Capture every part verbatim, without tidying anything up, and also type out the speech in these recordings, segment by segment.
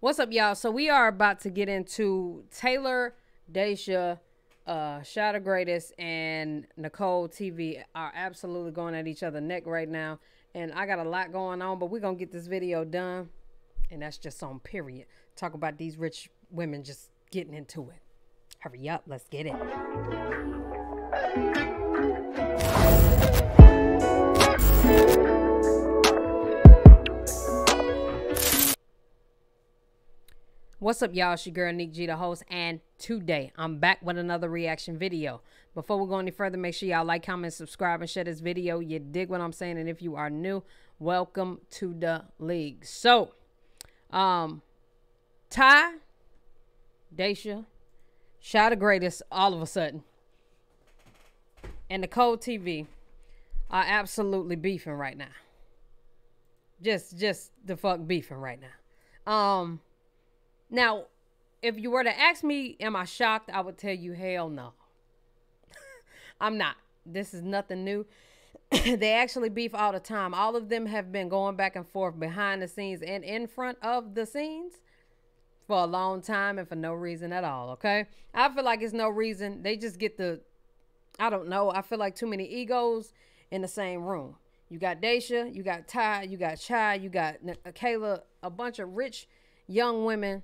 What's up, y'all? So we are about to get into Taylor, Daysha, uh, Shatter Greatest, and Nicole T V are absolutely going at each other neck right now. And I got a lot going on, but we're going to get this video done. And that's just on period. Talk about these rich women just getting into it. Hurry up. Let's get it. What's up, y'all? It's your girl, Nick G, the host, and today I'm back with another reaction video. Before we go any further, make sure y'all like, comment, subscribe, and share this video. You dig what I'm saying? And if you are new, welcome to the league. So, um, Ty, Daysha, Shatter Greatest, all of a sudden, and Nicole T V are absolutely beefing right now. Just, just the fuck beefing right now. Um... Now, if you were to ask me, am I shocked? I would tell you, hell no. I'm not. This is nothing new. They actually beef all the time. All of them have been going back and forth behind the scenes and in front of the scenes for a long time and for no reason at all, okay? I feel like it's no reason. They just get the, I don't know. I feel like too many egos in the same room. You got Daysha, you got Ty, you got Chai, you got Kayla, a bunch of rich young women.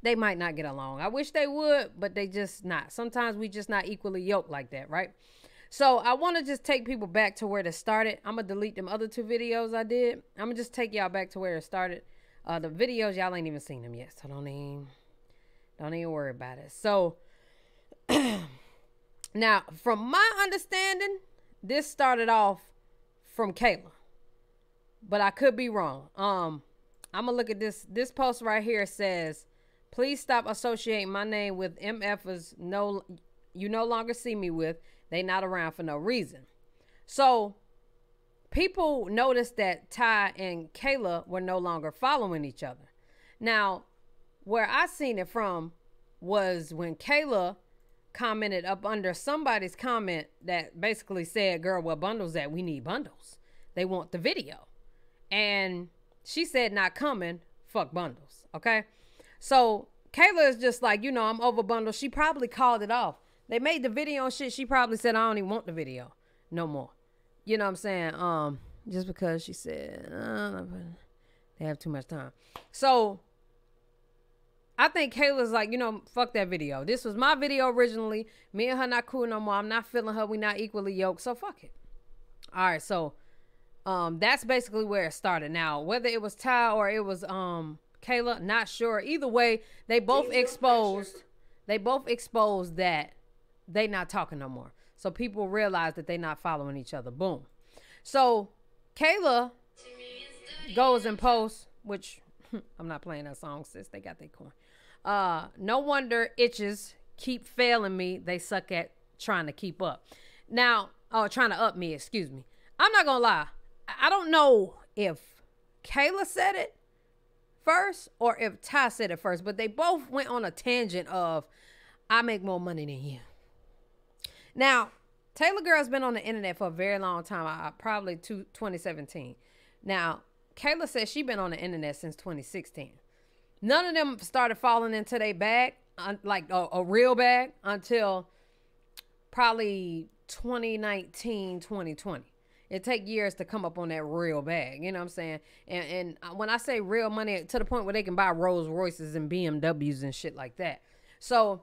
They might not get along. I wish they would, but they just not. Sometimes we just not equally yoked like that, right? So I want to just take people back to where they started. I'm going to delete them other two videos I did. I'm going to just take y'all back to where it started. Uh, the videos, y'all ain't even seen them yet, so don't even, don't even worry about it. So now, from my understanding, this started off from Kayla, but I could be wrong. Um, I'm going to look at this. This post right here says, please stop associating my name with MFers no, you no longer see me with. They not around for no reason. So people noticed that Ty and Kayla were no longer following each other. Now, where I seen it from was when Kayla commented up under somebody's comment that basically said, girl, what bundles that? We need bundles. They want the video. And she said, not coming, fuck bundles, okay? So Kayla is just like, you know, I'm over bundled. She probably called it off. They made the video and shit. She probably said, I don't even want the video no more. You know what I'm saying? Um, just because she said, uh, they have too much time. So I think Kayla's like, you know, fuck that video. This was my video originally. Me and her not cool no more. I'm not feeling her. We not equally yoked. So fuck it. All right. So, um, that's basically where it started. Now, whether it was Ty or it was, um, Kayla, not sure. Either way, they both exposed, they both exposed that they not talking no more. So people realize that they not following each other. Boom. So Kayla goes and posts, which I'm not playing that song since they got their coin. Uh, no wonder itches keep failing me. They suck at trying to keep up. Now, oh, trying to up me, excuse me. I'm not gonna lie. I don't know if Kayla said it first or if Ty said it first, but they both went on a tangent of I make more money than you. Now, Taylor Girls been on the internet for a very long time, I, probably to twenty seventeen. Now, Kayla says she been on the internet since twenty sixteen. None of them started falling into their bag, un, like a, a real bag, until probably twenty nineteen, twenty twenty. It take years to come up on that real bag. You know what I'm saying? And, and when I say real money, to the point where they can buy Rolls Royces and B M Ws and shit like that. So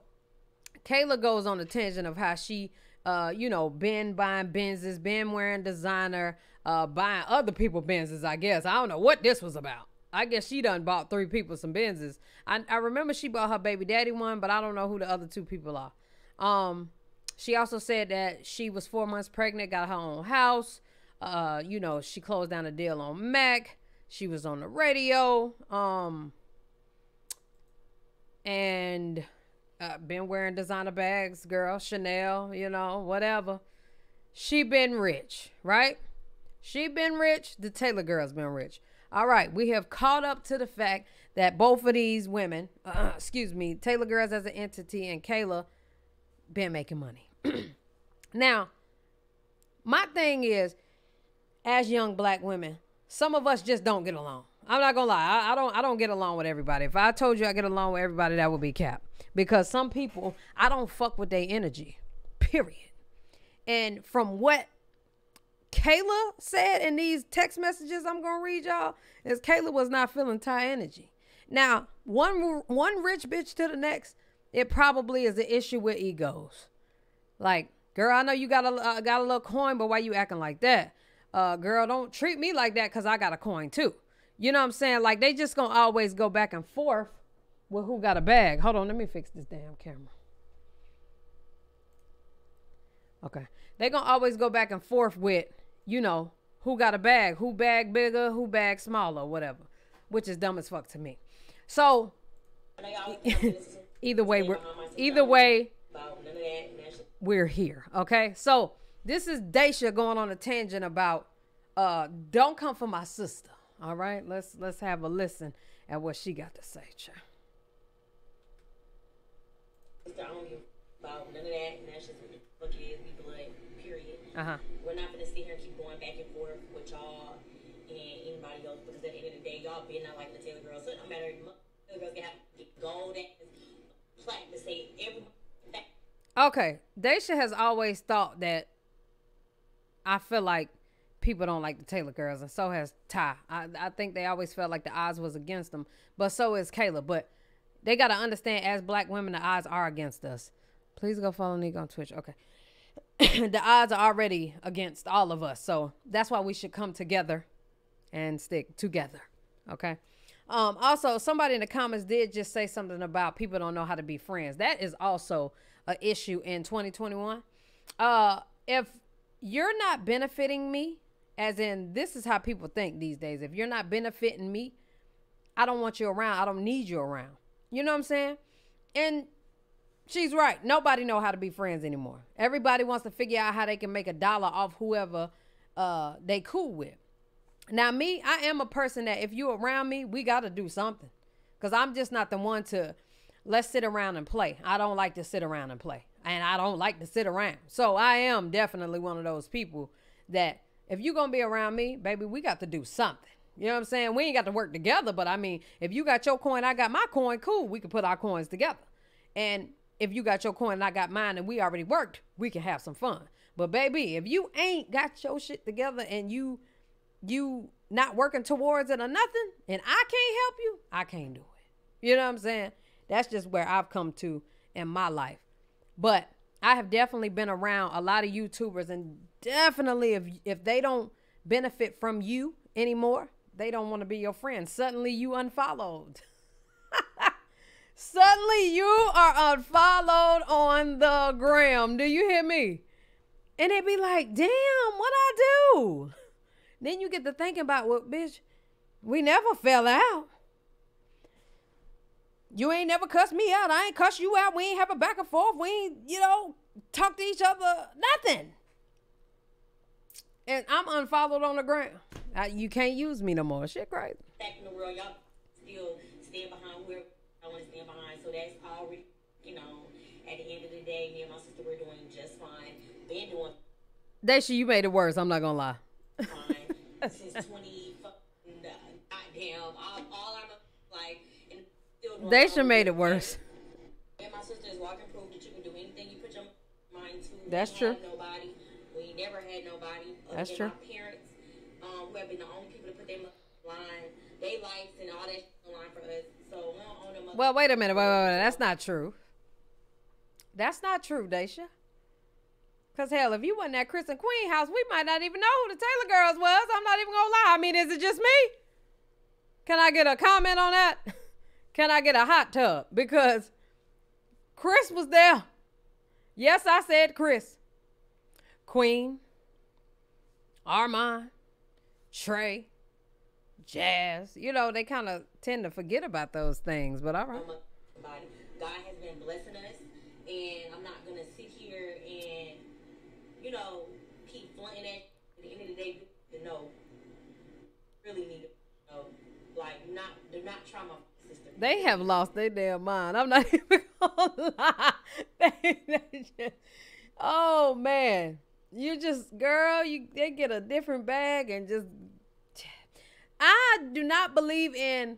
Kayla goes on the tangent of how she, uh, you know, been buying Benzes, been wearing designer, uh, buying other people Benzes, I guess. I don't know what this was about. I guess she done bought three people some Benzes. I, I remember she bought her baby daddy one, but I don't know who the other two people are. Um, she also said that she was four months pregnant, got her own house. Uh, you know, she closed down a deal on Mac. She was on the radio. Um, and uh, been wearing designer bags, girl, Chanel, you know, whatever. She been rich, right? She been rich. The Taylor Girls been rich. All right. We have caught up to the fact that both of these women, uh, excuse me, Taylor Girls as an entity and Kayla been making money. Now, my thing is, as young black women, some of us just don't get along. I'm not gonna lie. I, I don't. I don't get along with everybody. If I told you I get along with everybody, that would be cap. Because some people, I don't fuck with their energy. Period. And from what Kayla said in these text messages I'm gonna read y'all, is Kayla was not feeling Ty energy. Now, one one rich bitch to the next, it probably is an issue with egos. Like, girl, I know you got a uh, got a little coin, but why you acting like that? Uh, girl, don't treat me like that because I got a coin too. You know what I'm saying? Like, they just gonna always go back and forth with who got a bag. Hold on, let me fix this damn camera. Okay. They gonna always go back and forth with, you know, who got a bag, who bag bigger, who bag smaller, whatever, which is dumb as fuck to me. So either way, we're, either way, we're here. Okay. So this is Daysha going on a tangent about, uh, don't come for my sister. All right, let's let's have a listen at what she got to say, Chai. Sister, I don't give about none of that, and that's just what the fuck it is. We blood, period. Uh huh. We're not gonna sit here and keep going back and forth with y'all and anybody else, because at the end of the day, y'all been not like the Taylor Girls. So no matter, Taylor Girls gonna have to get gold ass plaque to say everybody. Okay, Daysha has always thought that. I feel like people don't like the Taylor Girls, and so has Ty. I, I think they always felt like the odds was against them, but so is Kayla. But they got to understand, as black women, the odds are against us. Please go follow Nick on Twitch. Okay. The odds are already against all of us, so that's why we should come together and stick together. Okay. Um, also, somebody in the comments did just say something about people don't know how to be friends. That is also an issue in twenty twenty-one. Uh, if you're not benefiting me, as in, this is how people think these days. If you're not benefiting me, I don't want you around. I don't need you around. You know what I'm saying? And she's right. Nobody know how to be friends anymore. Everybody wants to figure out how they can make a dollar off whoever uh, they cool with. Now, me, I am a person that if you're around me, we got to do something. Because I'm just not the one to, let's sit around and play. I don't like to sit around and play. And I don't like to sit around. So I am definitely one of those people that, if you're going to be around me, baby, we got to do something. You know what I'm saying? We ain't got to work together, but I mean, if you got your coin, I got my coin, cool. We can put our coins together. And if you got your coin and I got mine and we already worked, we can have some fun. But baby, if you ain't got your shit together and you you not working towards it or nothing, and I can't help you, I can't do it. You know what I'm saying? That's just where I've come to in my life. But I have definitely been around a lot of YouTubers, and definitely if if they don't benefit from you anymore, they don't want to be your friend. Suddenly you unfollowed. Suddenly you are unfollowed on the gram. Do you hear me? And it be like, damn, what I do? Then you get to thinking about, well, bitch, we never fell out. You ain't never cussed me out. I ain't cussed you out. We ain't have a back and forth. We ain't, you know, talk to each other. Nothing. And I'm unfollowed on the ground. I, you can't use me no more. Shit crazy. Back in the world, y'all still stand behind where I want to stand behind. So that's already, you know, at the end of the day, me and my sister were doing just fine. Been doing. Daysha, you made it worse. I'm not going to lie. Fine. Since twenty fucking uh, goddamn. All, all I'm like. Daysha made it worse. And my sister is walking proof that you can do anything you put your mind to. That's true. Nobody. We never had nobody. That's true. My parents, um, who have been the only people to put their line, they likes and all that line for us. So we don't own them. Well, wait a minute. Wait, wait, wait. That's not true. That's not true, Daysha. Cause hell, if you wasn't at Chris and Queen house, we might not even know who the Taylor Girls was. I'm not even gonna lie. I mean, is it just me? Can I get a comment on that? Can I get a hot tub? Because Chris was there. Yes, I said Chris. Queen, Armon, Trey, Jazz. You know, they kind of tend to forget about those things, but all right. God has been blessing us, and I'm not going to sit here and, you know, keep flaunting it. At the end of the day, you know, really need to know, like, not, they're not trying to. They have lost their damn mind. I'm not even gonna lie. They, they just, oh man, you just girl, you they get a different bag and just I do not believe in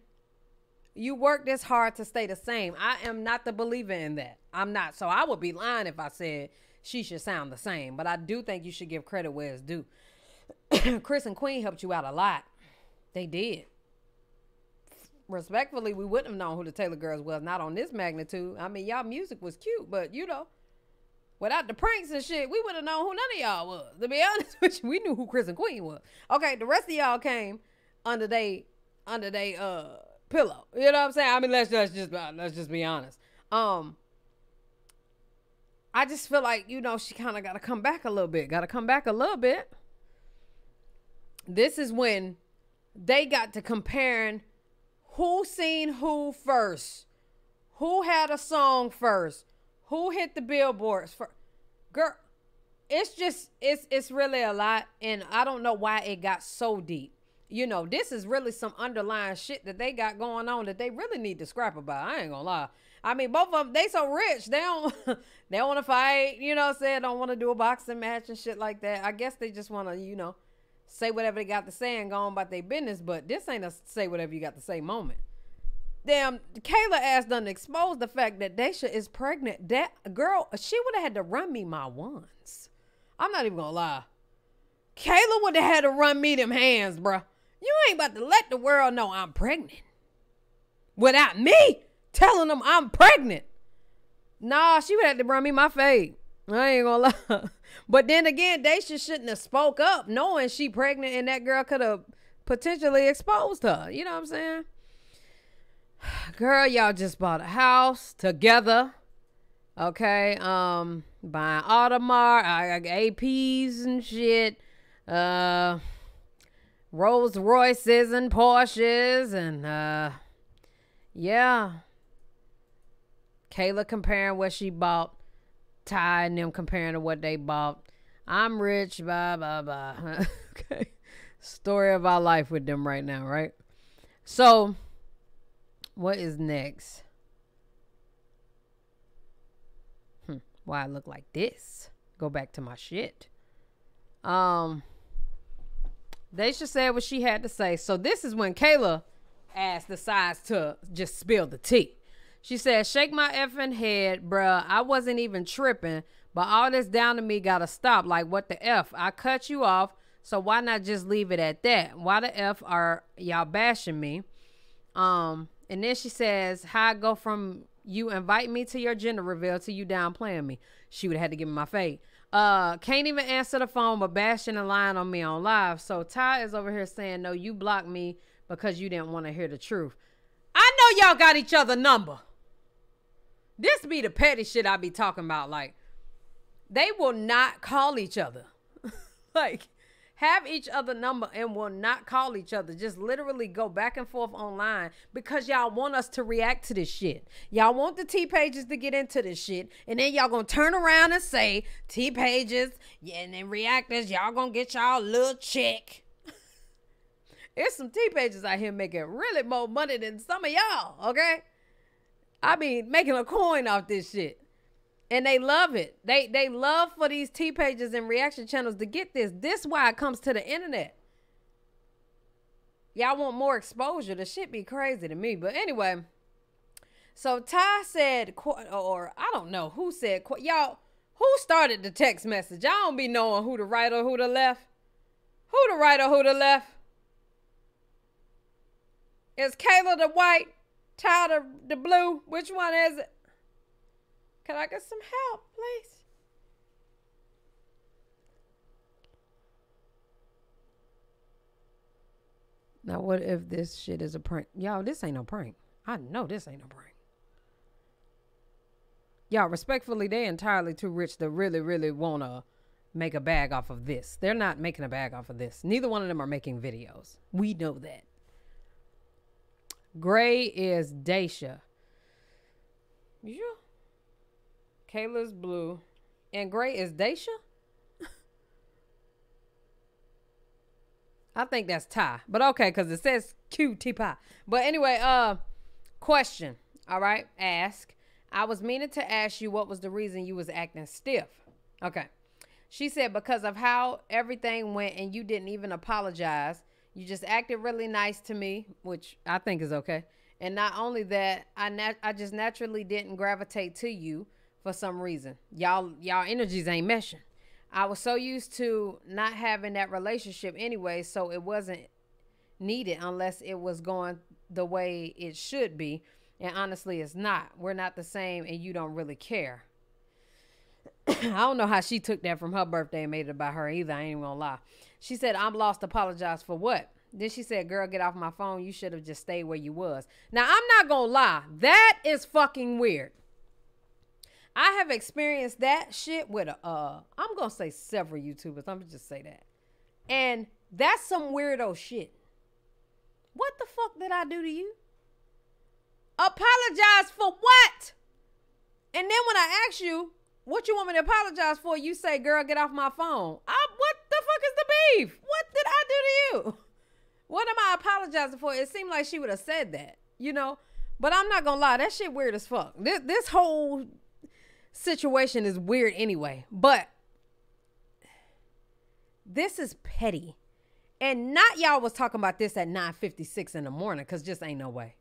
you work this hard to stay the same. I am not the believer in that. I'm not. So I would be lying if I said she should sound the same. But I do think you should give credit where it's due. Chris and Queen helped you out a lot. They did. Respectfully, we wouldn't have known who the Taylor Girls was. Not on this magnitude. I mean, y'all music was cute, but you know, without the pranks and shit, we would have known who none of y'all was. To be honest with you, we knew who Chris and Queen was. Okay, the rest of y'all came under they, under they, uh, pillow. You know what I'm saying? I mean, let's, let's just let's just be honest. Um, I just feel like, you know, she kind of got to come back a little bit. Got to come back a little bit. This is when they got to comparing who seen who first, who had a song first, who hit the billboards first. Girl, it's just it's it's really a lot, and I don't know why it got so deep. You know, this is really some underlying shit that they got going on that they really need to scrap about. I ain't gonna lie. I mean, both of them, they so rich. They don't, they don't want to fight. You know what I'm saying? Don't want to do a boxing match and shit like that. I guess they just want to, you know, say whatever they got to say and go on about their business. But this ain't a say whatever you got to say moment. Damn, Kayla ass done exposed the fact that Daysha is pregnant. That girl, she would have had to run me my ones. I'm not even gonna lie. Kayla would have had to run me them hands, bruh. You ain't about to let the world know I'm pregnant without me telling them I'm pregnant. Nah, she would have to bring me my fade. I ain't gonna lie. But then again, Daysha shouldn't have spoke up knowing she pregnant, and that girl could have potentially exposed her. You know what I'm saying? Girl, y'all just bought a house together. Okay, um, buying Audemars, A Ps and shit. Uh... Rolls Royces and Porsches and, uh, yeah. Kayla comparing what she bought. Ty and them comparing to what they bought. I'm rich, blah, blah, blah. Okay. Story of our life with them right now, right? So, what is next? Hmm. Why I look like this? Go back to my shit. Um... Daysha said what she had to say. So this is when Kayla ass decides to just spill the tea. She said, shake my effing head, bruh. I wasn't even tripping, but all this down to me gotta stop. Like, what the F? I cut you off, so why not just leave it at that? Why the F are y'all bashing me? Um, and then she says, how I go from you invite me to your gender reveal to you downplaying me. She would have had to give me my fade. Uh, can't even answer the phone, but bashing and lying on me on live. So Ty is over here saying, no, you blocked me because you didn't want to hear the truth. I know y'all got each other number. This be the petty shit I be talking about. Like, they will not call each other. Like, have each other number and will not call each other. Just literally go back and forth online because y'all want us to react to this shit. Y'all want the T-Pages to get into this shit, and then y'all gonna turn around and say T-Pages, yeah, and then reactors, y'all gonna get y'all little check. There's some T-Pages out here making really more money than some of y'all, okay? I mean, making a coin off this shit. And they love it. They they love for these T-Pages and reaction channels to get this. This why it comes to the internet. Y'all want more exposure. The shit be crazy to me. But anyway, so Ty said, or I don't know who said, y'all, who started the text message? I don't be knowing who the right or who the left. Who the right or who the left? Is Kayla the white? Ty the, the blue? Which one is it? Can I get some help, please? Now, what if this shit is a prank? Y'all, this ain't no prank. I know this ain't no prank. Y'all, respectfully, they're entirely too rich to really, really want to make a bag off of this. They're not making a bag off of this. Neither one of them are making videos. We know that. Gray is Daysha. You sure? Kayla's blue. And gray is Daysha? I think that's Ty. But okay, because it says Q T P I. But anyway, uh, question. All right? Ask. I was meaning to ask you what was the reason you was acting stiff. Okay. She said because of how everything went and you didn't even apologize. You just acted really nice to me, which I think is okay. And not only that, I nat I just naturally didn't gravitate to you for some reason. Y'all y'all energies ain't meshing. I was so used to not having that relationship anyway, so it wasn't needed unless it was going the way it should be. And honestly, it's not. We're not the same, and you don't really care. I don't know how she took that from her birthday and made it about her either. I ain't gonna lie. She said, I'm lost. Apologize for what? Then she said, girl, get off my phone. You should have just stayed where you was. Now, I'm not gonna lie. That is fucking weird. I have experienced that shit with, a, uh, I'm gonna say several YouTubers. I'm gonna just say that. And that's some weirdo shit. What the fuck did I do to you? Apologize for what? And then when I ask you, what you want me to apologize for? You say, girl, get off my phone. I, what the fuck is the beef? What did I do to you? What am I apologizing for? It seemed like she would have said that, you know? But I'm not gonna lie, that shit weird as fuck. This, this whole situation is weird anyway, but this is petty. And not y'all was talking about this at nine fifty-six in the morning, because just ain't no way.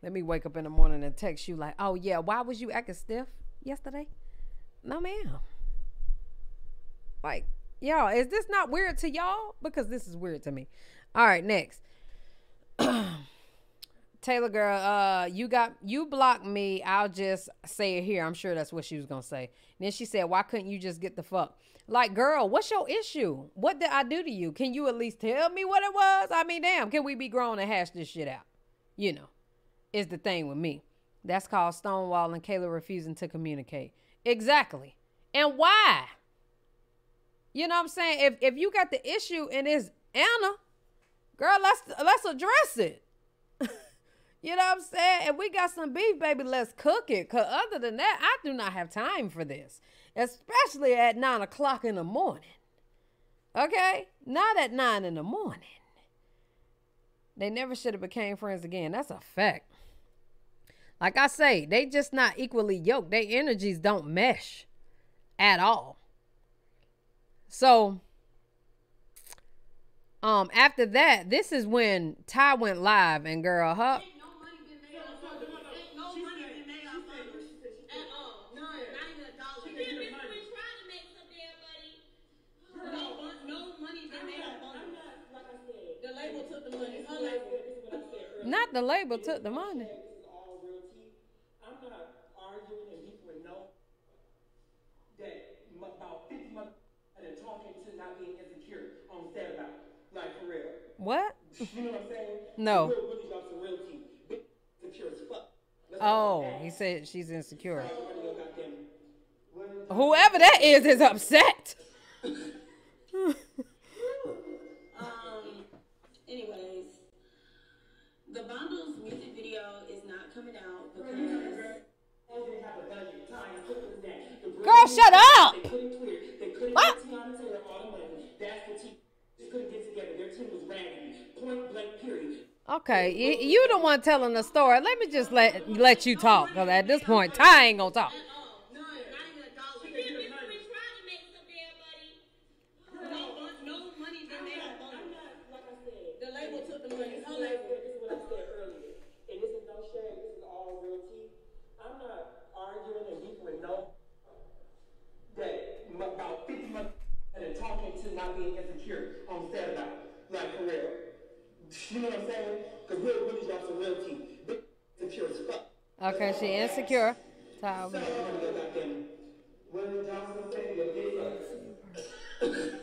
Let me wake up in the morning and text you like, oh, yeah, why was you acting stiff yesterday? No, ma'am. Like, y'all, is this not weird to y'all? Because this is weird to me. All right, next. Taylor girl, uh, you got you blocked me. I'll just say it here. I'm sure that's what she was going to say. And then she said, why couldn't you just get the fuck? Like, girl, what's your issue? What did I do to you? Can you at least tell me what it was? I mean, damn, can we be grown and hash this shit out? You know, is the thing with me. That's called Stonewall and Kayla refusing to communicate. Exactly. And why? You know what I'm saying? If if you got the issue and it's Anna, girl, let's let's address it. You know what I'm saying? If we got some beef, baby, let's cook it. Because other than that, I do not have time for this. Especially at nine o'clock in the morning. Okay? Not at nine in the morning. They never should have became friends again. That's a fact. Like I say, they just not equally yoked. Their energies don't mesh at all. So, um, after that, this is when Ty went live and girl, huh? Not the label took the money. I'm not arguing and people would know that about fifty months and talking to not being insecure on standby. Like for real. What? You know what I'm saying? No. Oh, he said she's insecure. Whoever that is is upset. um anyways. The Bundles music video is not coming out because girl, shut up! They couldn't clear. They couldn't get Tiana Taylor all the money. That's what she couldn't get together. Their team was ragging. Point blank period. Okay, you, you the one telling the story. Let me just let let you talk, because at this point, Ty ain't gonna talk. Not being insecure on Saturday, like for real. You know what I'm saying? Because we're really got some real team. Big insecure as fuck. Okay, she insecure. Tyler. So, what did Johnson say? Your dick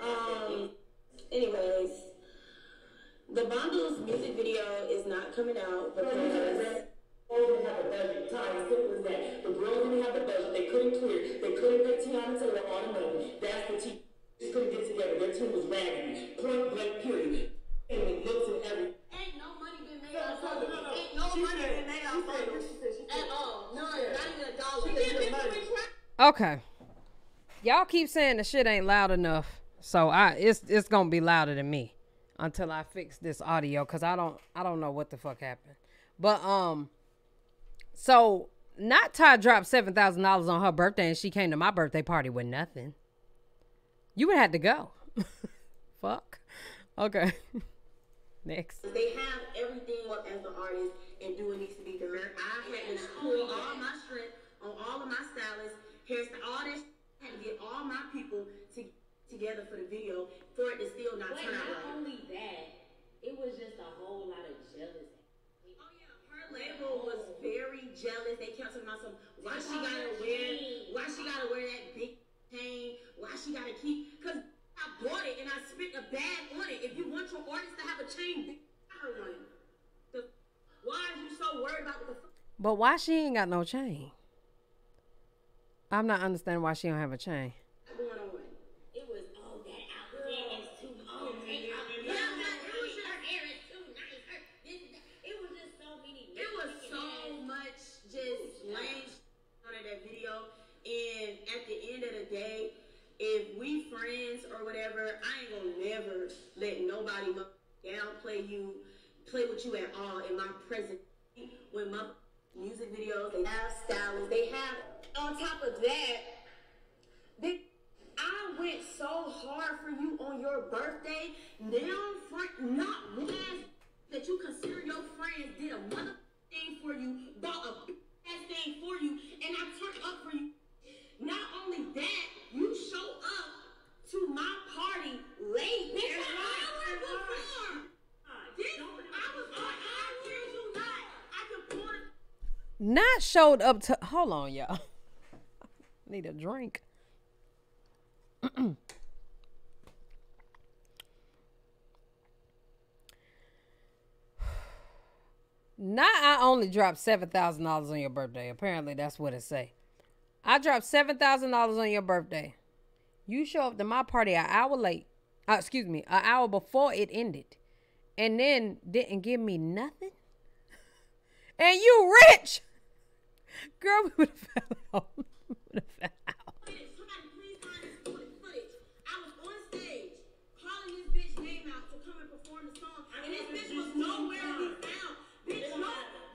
Um, anyways, the Bundles music video is not coming out because. They didn't have a budget. Time as simple as that. The girls didn't have a budget. They couldn't clear. They couldn't get Tiana Taylor on the money. That's what she just couldn't get together. Their team was ragging. Point blank period. And it looks and everything. Ain't no money been made on photos. No, no, no. Ain't no she money been made on photos. At all. None. Not even a dollar. She didn't make money. Okay. Y'all keep saying the shit ain't loud enough. So I it's it's gonna be louder than me until I fix this audio, because I don't I don't know what the fuck happened. But um so, not Ty dropped seven thousand dollars on her birthday and she came to my birthday party with nothing. You would have had to go. Fuck. Okay. Next. They have everything up as an artist and do what needs to be done. I had to pull all my strength on all of my stylists, here's all this. I had to get all my people to, together for the video for it to still not turn out. Not only that, it was just a whole lot of jealousy. Label was very jealous. They kept talking about some why she gotta wear, why she gotta wear that big chain, why she gotta keep. Cause I bought it and I spent a bag on it. If you want your artist to have a chain, I don't want it. So why are you so worried about what the fuck? But why she ain't got no chain? I'm not understanding why she don't have a chain. Day, if we friends or whatever, I ain't gonna never let nobody downplay you, play with you at all in my present. When my music videos, they have stylists, they have. On top of that, they, I went so hard for you on your birthday. Now, not one that you consider your friends did a mother thing for you, bought a ass thing for you, and I turned up for you. Not only that, you show up to my party late. This is an hour before. This, I was on, I hear you not. I could pour. Not showed up to, hold on, y'all. Need a drink. Not I only dropped seven thousand dollars on your birthday. Apparently, that's what it say. I dropped seven thousand dollars on your birthday. You show up to my party an hour late. Uh, excuse me, an hour before it ended. And then didn't give me nothing? And you rich! Girl, we would have fell out. We would have fell out. Somebody please find this footage. I was on stage calling this bitch's name out to come and perform the song. And this bitch was nowhere to be found. Bitch, no,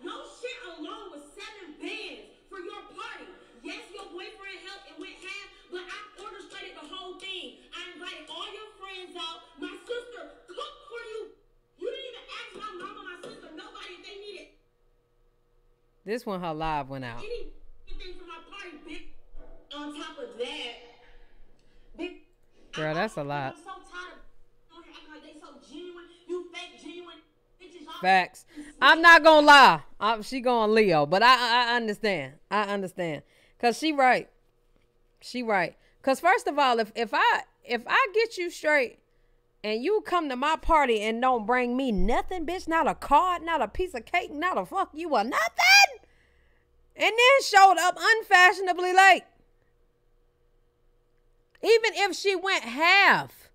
no shit alone was seven bands for your party. Yes, your boyfriend helped and went half, but I orchestrated the whole thing. I invited all your friends out. My sister cooked for you. You didn't even ask my mama, my sister, nobody if they needed. This one, her live went out. Anything from my party, bitch. On top of that, bitch. Girl, that's a lot. I'm so tired of acting like they so genuine. You fake genuine bitches. Facts. I'm not gonna lie. I'm, she going Leo, but I I understand. I understand. Cause she right, she right. Cause first of all, if if I if I get you straight, and you come to my party and don't bring me nothing, bitch, not a card, not a piece of cake, not a fuck you or nothing, and then showed up unfashionably late. Even if she went half,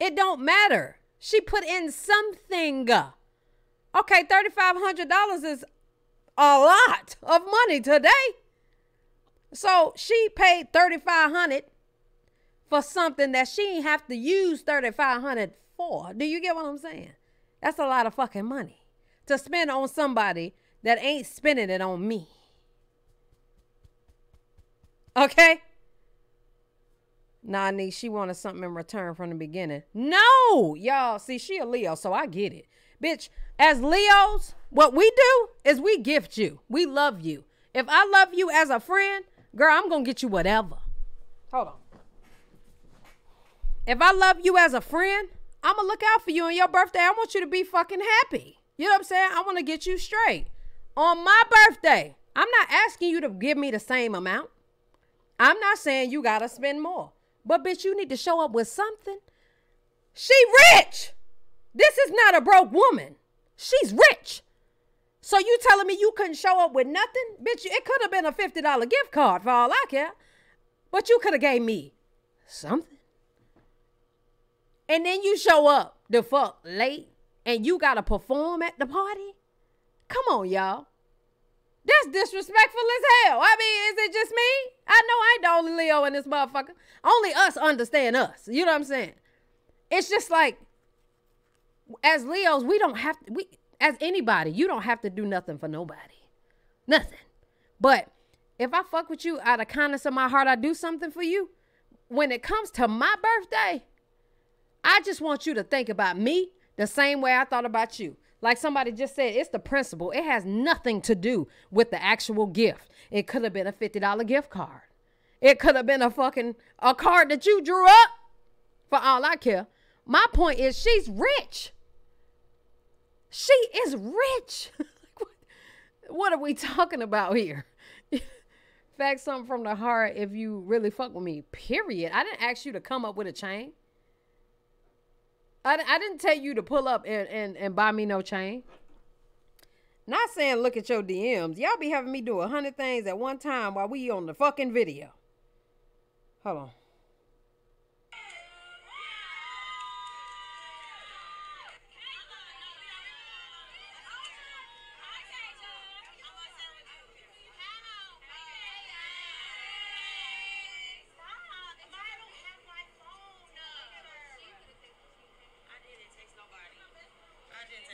it don't matter. She put in something. Okay, thirty five hundred dollars is a lot of money today. So she paid thirty-five hundred dollars for something that she didn't have to use thirty-five hundred dollars for. Do you get what I'm saying? That's a lot of fucking money to spend on somebody that ain't spending it on me. Okay? Nah, Nick, she wanted something in return from the beginning. No! Y'all, see, she a Leo, so I get it. Bitch, as Leos, what we do is we gift you. We love you. If I love you as a friend, girl, I'm going to get you whatever. Hold on. If I love you as a friend, I'm going to look out for you on your birthday. I want you to be fucking happy. You know what I'm saying? I want to get you straight. On my birthday, I'm not asking you to give me the same amount. I'm not saying you got to spend more. But, bitch, you need to show up with something. She rich. This is not a broke woman. She's rich. So you telling me you couldn't show up with nothing? Bitch, it could have been a fifty dollar gift card for all I care. But you could have gave me something. And then you show up the fuck late and you got to perform at the party? Come on, y'all. That's disrespectful as hell. I mean, is it just me? I know I ain't the only Leo in this motherfucker. Only us understand us. You know what I'm saying? It's just like, as Leos, we don't have to... We, As anybody, you don't have to do nothing for nobody. Nothing. But if I fuck with you out of kindness of my heart, I do something for you. when it comes to my birthday, I just want you to think about me the same way I thought about you. Like somebody just said, it's the principle. It has nothing to do with the actual gift. It could have been a fifty dollar gift card. It could have been a fucking a card that you drew up, for all I care. My point is she's rich. She is rich. What are we talking about here? Fact something from the heart if you really fuck with me, period. I didn't ask you to come up with a chain. I, I didn't tell you to pull up and, and, and buy me no chain. Not saying look at your D Ms. Y'all be having me do a hundred things at one time while we on the fucking video. Hold on.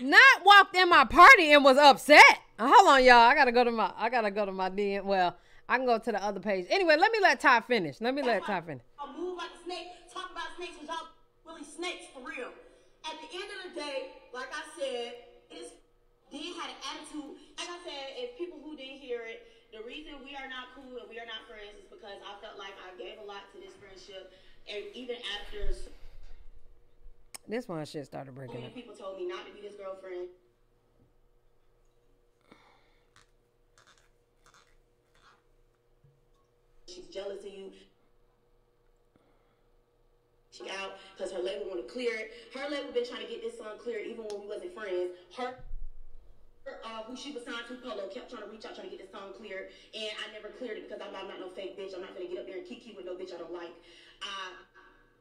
Not walked in my party and was upset. Hold on, y'all. I gotta go to my. I gotta go to my D M. Well, I can go to the other page. Anyway, let me let Ty finish. Let me let Ty finish. I move like a snake. Talk about snakes, cause y'all really snakes for real. At the end of the day, like I said, it's D had an attitude. Like I said, if people who didn't hear it, the reason we are not cool and we are not friends is because I felt like I gave a lot to this friendship, and even after. This one shit started breaking up. People told me not to be this girlfriend. She's jealous of you. She out because her label want to clear it. Her label been trying to get this song cleared even when we wasn't friends. Her, uh, who she was signed to, Polo, kept trying to reach out trying to get this song cleared, and I never cleared it because I'm, I'm not no fake bitch. I'm not gonna get up there and kiki with no bitch I don't like. I.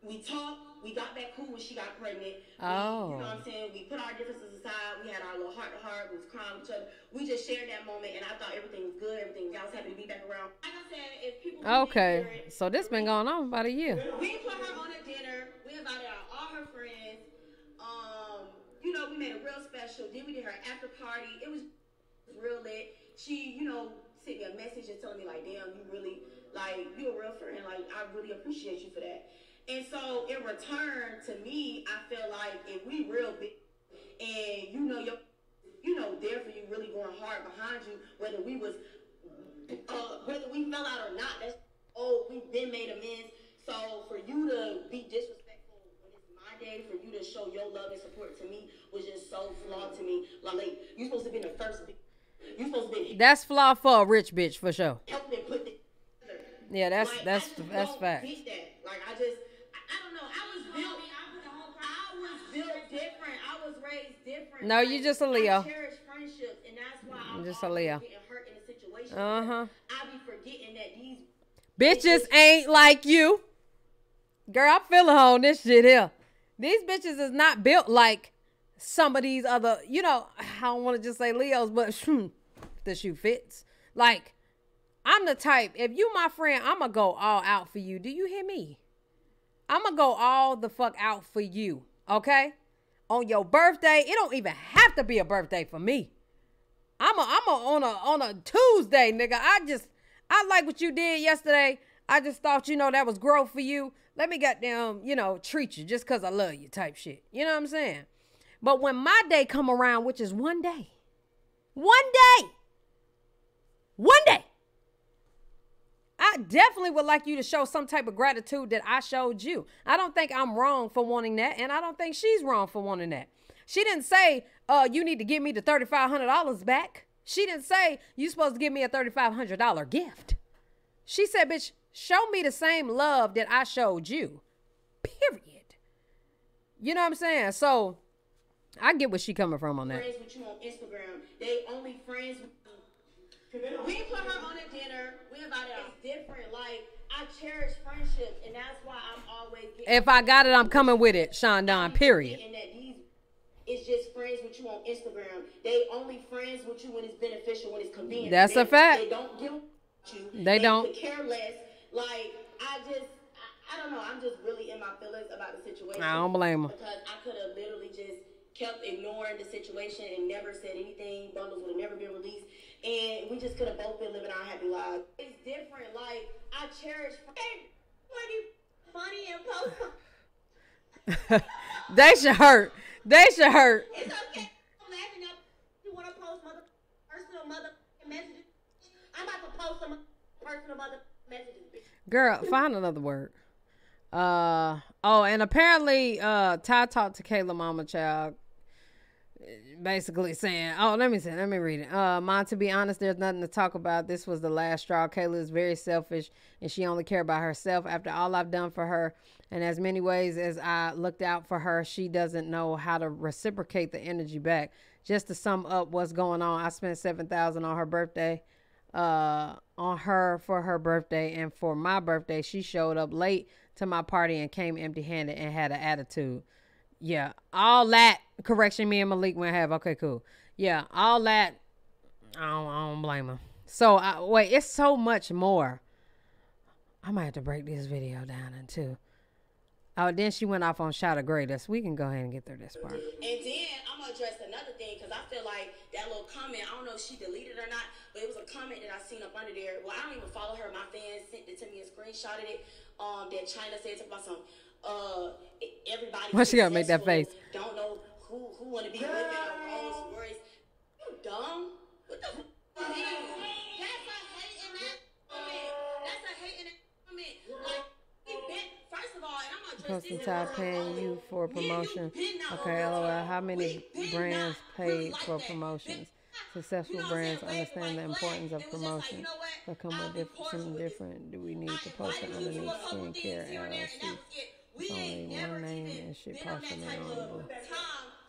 We talked, we got back cool when she got pregnant. Oh. We, you know what I'm saying? We put our differences aside. We had our little heart to heart. We was crying with each other. We just shared that moment, and I thought everything was good. Everything was, I was happy to be back around. Like I said, if people... Okay, it, so this been going on about a year. We put her on a dinner. We invited out all her friends. Um, you know, we made it real special. Then we did her after party. It was real lit. She, you know, sent me a message and told me, like, damn, you really, like, you a real friend. Like, I really appreciate you for that. And so, in return, to me, I feel like if we real big and you know, your, you know, there for you really going hard behind you, whether we was, uh, whether we fell out or not, that's, oh, we then made amends. So, for you to be disrespectful when it's my day, for you to show your love and support to me was just so flawed to me. Like, you're supposed to be the first, you're supposed to be. That's flawed for a rich bitch, for sure. Yeah, that's, like, that's, that's, that's fact. Like, I just, different. I was raised different. No, you just a Leo. I cherish friendships, and that's why I'm just a Leo. Hurt in a situation. Uh-huh. I be forgetting that these bitches ain't like you. Girl, I feel her on this shit here. These bitches is not built like some of these other, you know, I don't want to just say Leos, but hmm, the shoe fits. Like, I'm the type, if you my friend, I'm going to go all out for you. Do you hear me? I'm going to go all the fuck out for you. Okay? On your birthday, it don't even have to be a birthday for me. I'm a, I'm a, on a, on a Tuesday, nigga. I just, I like what you did yesterday. I just thought, you know, that was growth for you. Let me goddamn, you know, treat you just because I love you type shit. You know what I'm saying? But when my day come around, which is one day, one day, one day, I definitely would like you to show some type of gratitude that I showed you. I don't think I'm wrong for wanting that, and I don't think she's wrong for wanting that. She didn't say, uh, you need to give me the thirty-five hundred dollars back. She didn't say, you're supposed to give me a thirty-five hundred dollar gift. She said, bitch, show me the same love that I showed you, period. You know what I'm saying? So I get where she coming from on that. Friends with you on Instagram. They only friends with you. We put her on a dinner. We invited her. It's different. Like, I cherish friendships, and that's why I'm always getting... If I got it, I'm coming with it, Shondon, period. And that these is just friends with you on Instagram. They only friends with you when it's beneficial, when it's convenient. That's they, a fact. They don't give you. They, they don't. Care less. Like, I just... I, I don't know. I'm just really in my feelings about the situation. I don't blame her. Because I could have literally just kept ignoring the situation and never said anything. Bundles would have never been released. And we just could have both been living our happy lives. It's different. Like, I cherish. Hey, what do you funny and post. They should hurt. They should hurt. It's okay. I'm laughing up. You want to post mother personal mother messages? I'm about to post some personal mother messages. Girl, find another word. Uh oh, and apparently, uh, Ty talked to Kayla, mama child, basically saying, "Oh, let me say, let me read it. Uh, mom, to be honest, there's nothing to talk about. This was the last straw. Kayla is very selfish, and she only cared about herself. After all I've done for her, and as many ways as I looked out for her, she doesn't know how to reciprocate the energy back. Just to sum up, what's going on? I spent seven thousand on her birthday." uh on her for her birthday, and for my birthday she showed up late to my party and came empty-handed and had an attitude. Yeah, all that correction me and Malik went have. Okay, cool. Yeah, all that. I don't, I don't blame her. So I, wait, it's so much more. I might have to break this video down in two. Oh, then she went off on Shatter Greatest. We can go ahead and get through this part. And then I'm going to address another thing, because I feel like that little comment, I don't know if she deleted it or not, but it was a comment that I seen up under there. Well, I don't even follow her. My fans sent it to me and screenshotted it. Um, that Chyna said something about some, uh, everybody. Why she got to make that face? Don't know who, who want to be with it or all those words. You dumb. What the fuck? That's a hate in that comment. That's a hate in that comment. Like, first of all, and I'm gonna address this. Ty paying you for promotion. Okay, lol. How many brands paid for promotions? Successful brands understand the importance of promotion. But come with something different. Do we need to post it underneath skincare L L C? It's only one name and shit posted on it.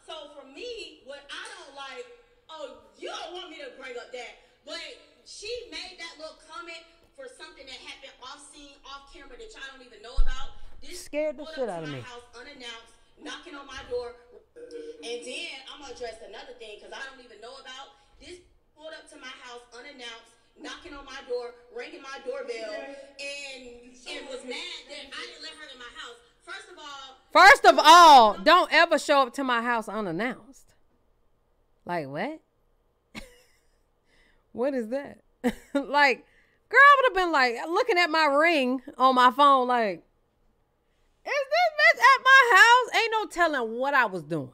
So for me, what I don't like, oh, you don't want me to bring up that, but she made that little comment for something that happened off scene, off camera that y'all don't even know about. This scared the shit out of me. House unannounced, knocking on my door. And then I'm gonna address another thing, because I don't even know about. This pulled up to my house unannounced, knocking on my door, ringing my doorbell, and and was mad that I didn't let her in my house. First of all, first of all, don't ever show up to my house unannounced. Like what? What is that? Like. Girl, I would have been like looking at my ring on my phone like, is this bitch at my house? Ain't no telling what I was doing.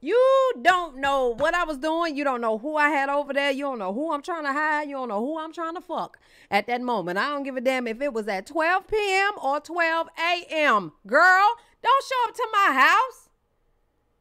You don't know what I was doing. You don't know who I had over there. You don't know who I'm trying to hide. You don't know who I'm trying to fuck at that moment. I don't give a damn if it was at twelve p m or twelve a m Girl, don't show up to my house.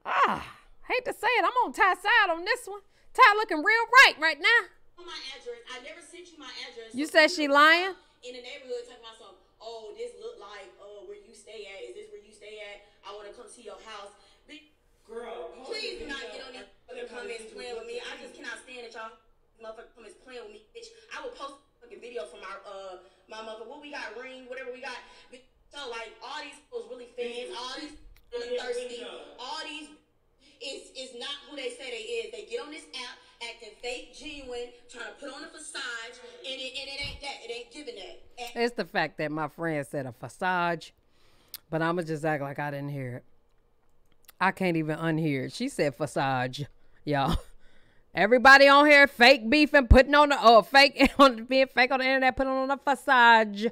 Ah, hate to say it. I'm on Ty's side on this one. Ty looking real right right now. My address. I never sent you my address. You said she lying? In the neighborhood talking about some, oh, this look like uh where you stay at. Is this where you stay at? I want to come to your house. Be girl, please do not get on these fucking comments playing with me. I just cannot stand that y'all motherfucking comments playing with me, bitch. I will post a fucking video from our uh my mother. What we got, ring, whatever we got. So like all these people really fans, all these really thirsty, all these is is not who they say they is. They get on this app acting fake, genuine, trying to put on a facade, and it, and it ain't that. It ain't giving that. And it's the fact that my friend said a facade, but I'ma just act like I didn't hear it. I can't even unhear it. She said facade, y'all. Everybody on here fake beef and putting on the uh, fake on being fake on the internet, putting on a facade.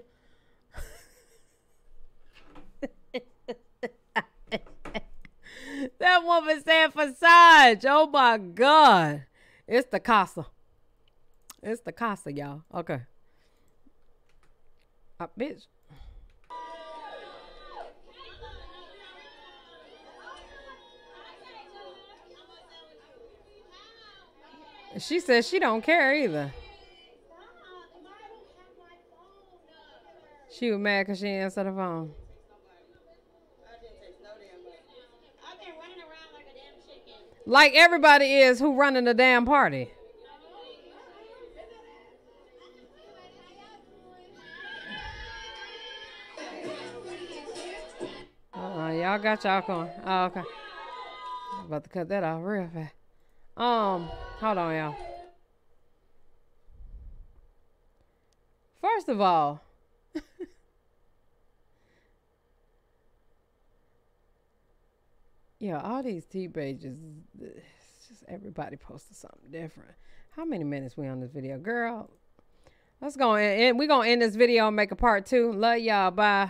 That woman said facade. Oh my God. It's the casa. It's the casa, y'all. Okay. Uh, bitch. She says she don't care either. She was mad because she didn't answer the phone. Like everybody is who running the damn party. Uh, y'all got y'all going. Oh, okay. I'm about to cut that off real fast. Um, hold on, y'all. First of all, yeah, all these T pages, it's just everybody posted something different. How many minutes we on this video? Girl, let's go. And we're going to end this video and make a part two. Love y'all. Bye.